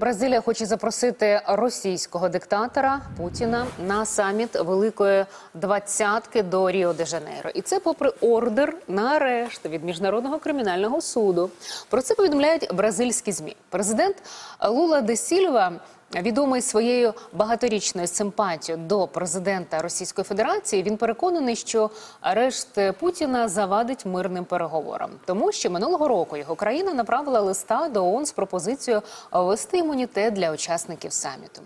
Бразилія хоче запросити російського диктатора Путіна на саміт Великої Двадцятки до Ріо-де-Жанейро. І це попри ордер на арешт від Міжнародного кримінального суду. Про це повідомляють бразильські ЗМІ. Президент Лула да Сілва, відомий своєю багаторічною симпатією до президента Російської Федерації, він переконаний, що арешт Путіна завадить мирним переговорам. Тому що минулого року його країна направила листа до ООН з пропозицією ввести імунітет для учасників саміту.